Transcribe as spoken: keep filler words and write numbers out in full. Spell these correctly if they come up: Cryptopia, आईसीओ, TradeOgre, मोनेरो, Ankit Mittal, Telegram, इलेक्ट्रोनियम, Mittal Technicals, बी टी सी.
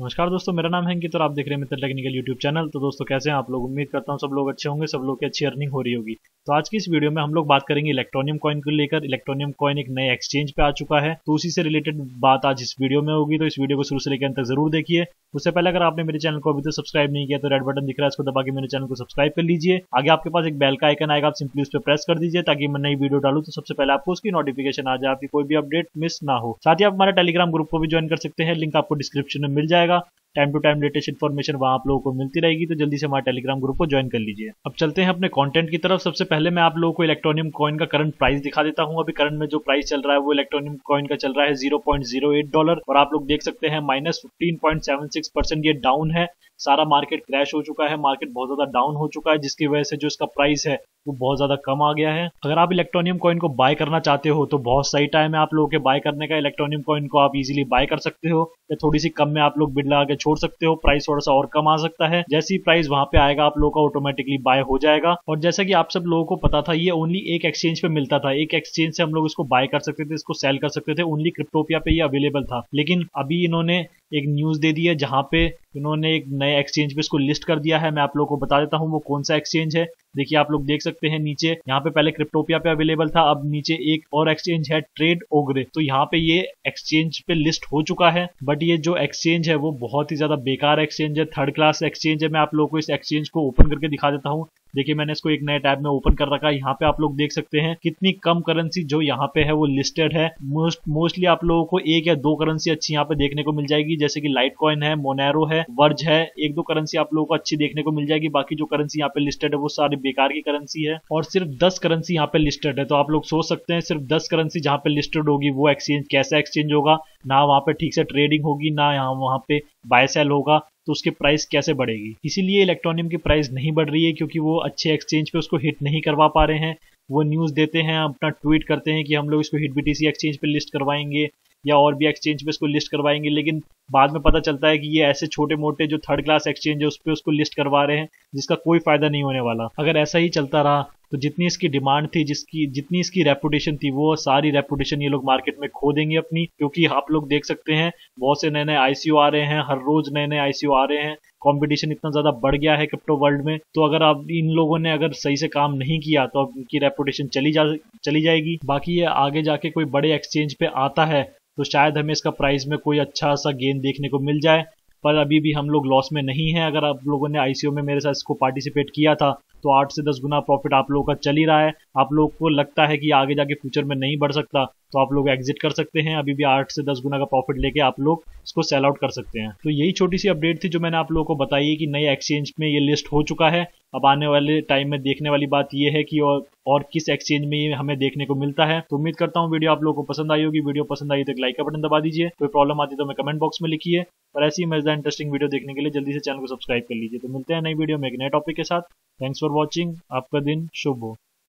नमस्कार दोस्तों, मेरा नाम है अंकित और आप देख रहे हैं मित्र टेक्निकल यूट्यूब चैनल। तो दोस्तों कैसे हैं आप लोग? उम्मीद करता हूं सब लोग अच्छे होंगे, सब लोग की अच्छी अर्निंग हो रही होगी। तो आज की इस वीडियो में हम लोग बात करेंगे इलेक्ट्रोनियम कॉइन को लेकर। इलेक्ट्रोनियम कॉइन एक नए एक्सचेंज पे आ चुका है, तो उसी से रिलेटेड बात आज इस वीडियो में होगी। तो इस वीडियो को शुरू से लेकर अंत तक जरूर देखिए। उससे पहले अगर आपने मेरे चैनल को अभी तक सब्सक्राइब नहीं किया तो रेड बटन दिख रहा है, इसको दबा के मेरे चैनल को सब्सक्राइब कर लीजिए। आगे आपके पास एक बेल का आइकन आएगा, आप सिंपली उस पर प्रेस कर दीजिए ताकि मैं नई वीडियो डालू तो सबसे पहले आपको उसकी नोटिफिकेशन आ जाए, आपकी कोई भी अपडेट मिस ना हो। साथ ही आप हमारा टेलीग्राम ग्रुप को भी ज्वाइन कर सकते हैं, लिंक आपको डिस्क्रिप्शन में मिल जाएगा। Time to time latest information वहां आप लोगों को मिलती रहेगी, तो जल्दी से हमारे टेलीग्राम ग्रुप को ज्वाइन कर लीजिए। अब चलते हैं अपने कंटेंट की तरफ। सबसे पहले मैं आप लोगों को इलेक्ट्रोनियम कॉइन का करंट प्राइस दिखा देता हूं। अभी करंट में जो प्राइस चल रहा है वो इलेक्ट्रोनियम कॉइन का चल रहा है zero point zero eight dollar, और आप लोग देख सकते हैं minus fifteen point seven six percent ये डाउन है। सारा मार्केट क्रैश हो चुका है, मार्केट बहुत ज्यादा डाउन हो चुका है, जिसकी वजह से जो इसका प्राइस है वो बहुत ज्यादा कम आ गया है। अगर आप इलेक्ट्रोनियम कॉइन को बाय करना चाहते हो तो बहुत सही टाइम है आप लोगों के बाय करने का। इलेक्ट्रोनियम कॉइन को आप इजीली बाय कर सकते हो या थोड़ी सी कम में आप लोग बिड लगा के छोड़ सकते हो। प्राइस थोड़ा सा और कम आ सकता है, जैसे ही प्राइस वहां पे आएगा आप लोगों का ऑटोमेटिकली बाय हो जाएगा। और जैसा कि आप सब लोगों को पता था, ये ओनली एक एक्सचेंज पे मिलता था, एक एक्सचेंज से हम लोग इसको बाय कर सकते थे, इसको सेल कर सकते थे, ओनली क्रिप्टोपिया पे ये अवेलेबल था। लेकिन अभी इन्होंने एक न्यूज दे दी है जहां पे इन्होंने एक नए एक्सचेंज पे इसको लिस्ट कर दिया है। मैं आप लोगों को बता देता हूं वो कौन सा एक्सचेंज है। देखिए आप लोग देख सकते हैं नीचे, यहाँ पे पहले क्रिप्टोपिया पे अवेलेबल था, अब नीचे एक और एक्सचेंज है ट्रेड ओग्रे। तो यहाँ पे ये एक्सचेंज पे लिस्ट हो चुका है, बट ये जो एक्सचेंज है वो बहुत ही ज्यादा बेकार एक्सचेंज है, थर्ड क्लास एक्सचेंज है। मैं आप लोगों को इस एक्सचेंज को ओपन करके दिखा देता हूँ। देखिए मैंने इसको एक नए टैब में ओपन कर रखा है, यहाँ पे आप लोग देख सकते हैं कितनी कम करेंसी जो यहाँ पे है वो लिस्टेड है। मोस्ट मोस्टली आप लोगों को एक या दो करेंसी अच्छी यहाँ पे देखने को मिल जाएगी, जैसे कि लाइट कॉइन है, मोनेरो है, वर्ज है, एक दो करेंसी आप लोगों को अच्छी देखने को मिल जाएगी। बाकी जो करेंसी यहाँ पे लिस्टेड है वो सारी बेकार की करेंसी है, और सिर्फ दस करेंसी यहाँ पे लिस्टेड है। तो आप लोग सोच सकते हैं सिर्फ दस करेंसी जहाँ पे लिस्टेड होगी वो एक्सचेंज कैसा एक्सचेंज होगा। ना वहाँ पे ठीक से ट्रेडिंग होगी, ना यहाँ वहाँ पे बाय सेल होगा, तो उसके प्राइस कैसे बढ़ेगी। इसीलिए इलेक्ट्रोनियम की प्राइस नहीं बढ़ रही है, क्योंकि वो अच्छे एक्सचेंज पे उसको हिट नहीं करवा पा रहे हैं। वो न्यूज़ देते हैं, अपना ट्वीट करते हैं कि हम लोग इसको Hit बी टी सी exchange पे लिस्ट करवाएंगे या और भी एक्सचेंज पे इसको लिस्ट करवाएंगे, लेकिन बाद में पता चलता है कि ये ऐसे छोटे मोटे जो थर्ड क्लास एक्सचेंज है उस पर उसको लिस्ट करवा रहे हैं, जिसका कोई फायदा नहीं होने वाला। अगर ऐसा ही चलता रहा तो जितनी इसकी डिमांड थी, जिसकी जितनी इसकी रेपुटेशन थी, वो सारी रेपुटेशन ये लोग मार्केट में खो देंगे अपनी। क्योंकि आप लोग देख सकते हैं बहुत से नए नए आईसीओ आ रहे हैं, हर रोज नए नए आईसीओ आ रहे हैं, कंपटीशन इतना ज्यादा बढ़ गया है क्रिप्टो वर्ल्ड में। तो अगर आप इन लोगों ने अगर सही से काम नहीं किया तो इनकी रेपुटेशन चली जा चली जाएगी। बाकी ये आगे जाके कोई बड़े एक्सचेंज पे आता है तो शायद हमें इसका प्राइस में कोई अच्छा सा गेन देखने को मिल जाए, पर अभी भी हम लोग लॉस में नहीं है। अगर आप लोगों ने आईसीओ में मेरे साथ इसको पार्टिसिपेट किया था तो आठ से दस गुना प्रॉफिट आप लोगों का चल ही रहा है। आप लोगों को लगता है कि आगे जाके फ्यूचर में नहीं बढ़ सकता तो आप लोग एग्जिट कर सकते हैं, अभी भी आठ से दस गुना का प्रॉफिट लेके आप लोग इसको सेल आउट कर सकते हैं। तो यही छोटी सी अपडेट थी जो मैंने आप लोगों को बताई है कि नए एक्सचेंज में ये लिस्ट हो चुका है। अब आने वाले टाइम में देखने वाली बात यह है कि और, और किस एक्सचेंज में ये हमें देखने को मिलता है। तो उम्मीद करता हूँ वीडियो आप लोगों को पसंद आई होगी। वीडियो पसंद आई तो एक लाइक का बटन दबा दीजिए, कोई प्रॉब्लम आती है तो हमें कमेंट बॉक्स में लिखिए, और ऐसी मजेदार इंटरेस्टिंग वीडियो देखने के लिए जल्दी से चैनल को सब्सक्राइब कर लीजिए। तो मिलते हैं नई वीडियो में एक नए टॉपिक के साथ। थैंक्स फॉर वॉचिंग, आपका दिन शुभ हो।